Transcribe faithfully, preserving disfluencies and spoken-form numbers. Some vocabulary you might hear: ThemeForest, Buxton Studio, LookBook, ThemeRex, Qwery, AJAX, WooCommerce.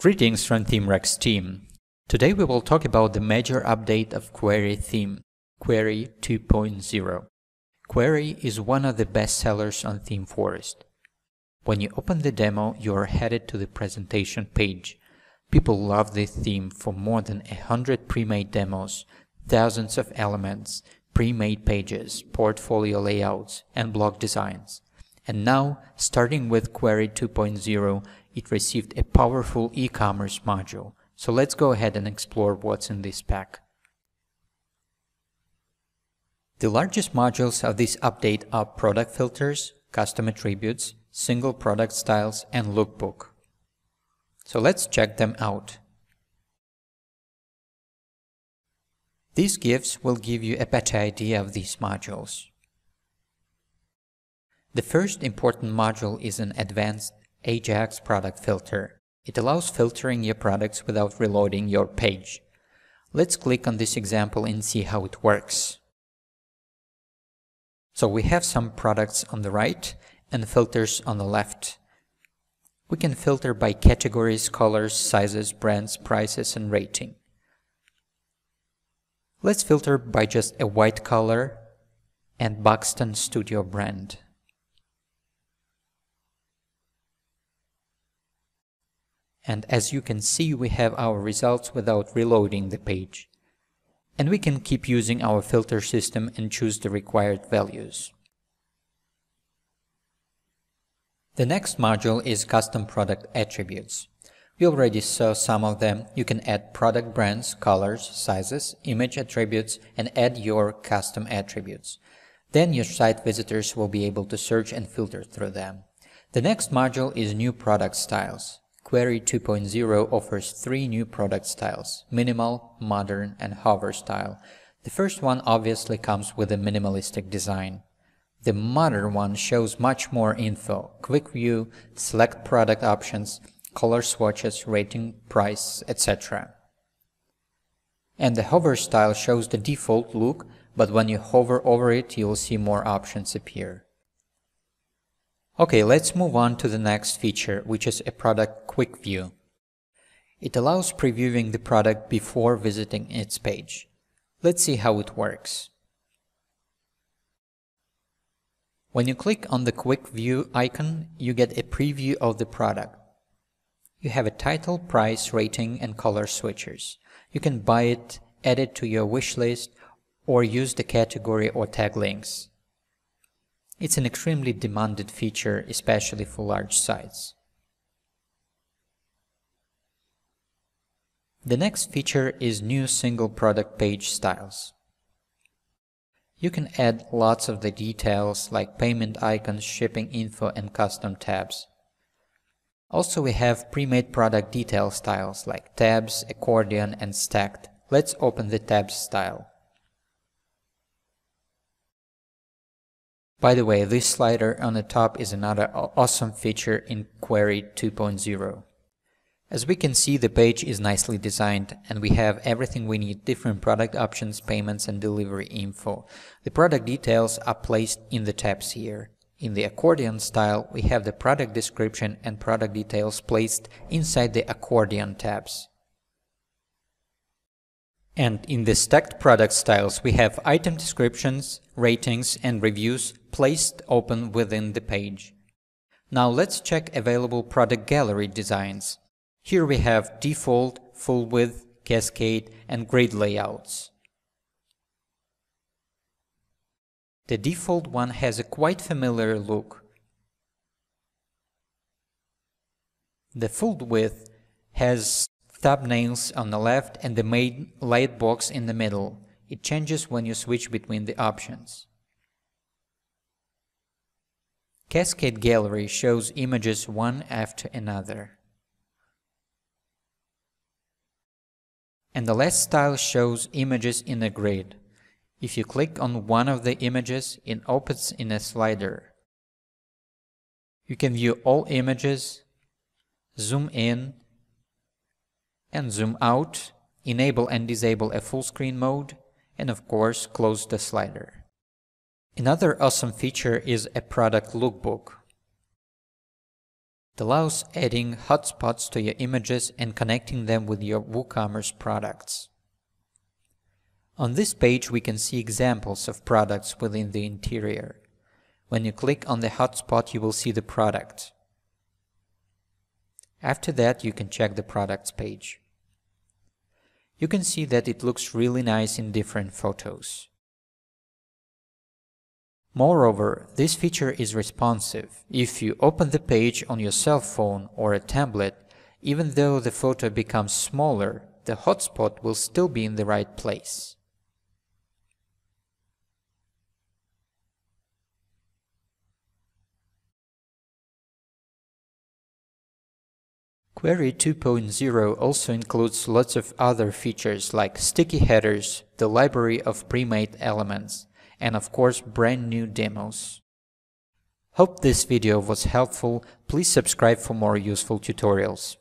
Greetings from ThemeRex team. Today we will talk about the major update of Qwery theme, Qwery two point oh. Qwery is one of the best sellers on ThemeForest. When you open the demo, you are headed to the presentation page. People love this theme for more than a hundred pre-made demos, thousands of elements, pre-made pages, portfolio layouts, and blog designs. And now, starting with Qwery two point oh, it received a powerful e-commerce module. So let's go ahead and explore what's in this pack. The largest modules of this update are product filters, custom attributes, single product styles, and lookbook. So let's check them out. These GIFs will give you a better idea of these modules. The first important module is an advanced AJAX product filter. It allows filtering your products without reloading your page. Let's click on this example and see how it works. So we have some products on the right and filters on the left. We can filter by categories, colors, sizes, brands, prices, and rating. Let's filter by just a white color and Buxton Studio brand. And as you can see, we have our results without reloading the page. And we can keep using our filter system and choose the required values. The next module is custom product attributes. We already saw some of them. You can add product brands, colors, sizes, image attributes, and add your custom attributes. Then your site visitors will be able to search and filter through them. The next module is new product styles. Qwery two point oh offers three new product styles: minimal, modern, and hover style. The first one obviously comes with a minimalistic design. The modern one shows much more info: quick view, select product options, color swatches, rating, price, et cetera. And the hover style shows the default look, but when you hover over it, you'll see more options appear. Okay, let's move on to the next feature, which is a product quick view. It allows previewing the product before visiting its page. Let's see how it works. When you click on the quick view icon, you get a preview of the product. You have a title, price, rating, and color switchers. You can buy it, add it to your wish list, or use the category or tag links. It's an extremely demanded feature, especially for large sites. The next feature is new single product page styles. You can add lots of the details like payment icons, shipping info, and custom tabs. Also, we have pre-made product detail styles like tabs, accordion, and stacked. Let's open the tabs style. By the way, this slider on the top is another awesome feature in Qwery two point oh. As we can see, the page is nicely designed and we have everything we need: different product options, payments, and delivery info. The product details are placed in the tabs here. In the accordion style, we have the product description and product details placed inside the accordion tabs. And in the stacked product styles, we have item descriptions, ratings, and reviews placed open within the page. Now let's check available product gallery designs. Here we have default, full width, cascade, and grid layouts. The default one has a quite familiar look. The full width has thumbnails on the left and the main light box in the middle. It changes when you switch between the options. Cascade Gallery shows images one after another. And the last style shows images in a grid. If you click on one of the images, it opens in a slider. You can view all images, zoom in, and zoom out, enable and disable a full screen mode, and of course close the slider. Another awesome feature is a product lookbook. It allows adding hotspots to your images and connecting them with your WooCommerce products. On this page, we can see examples of products within the interior. When you click on the hotspot, you will see the product. After that, you can check the products page. You can see that it looks really nice in different photos. Moreover, this feature is responsive. If you open the page on your cell phone or a tablet, even though the photo becomes smaller, the hotspot will still be in the right place. Qwery two point oh also includes lots of other features like sticky headers, the library of pre-made elements, and of course brand new demos. Hope this video was helpful. Please subscribe for more useful tutorials.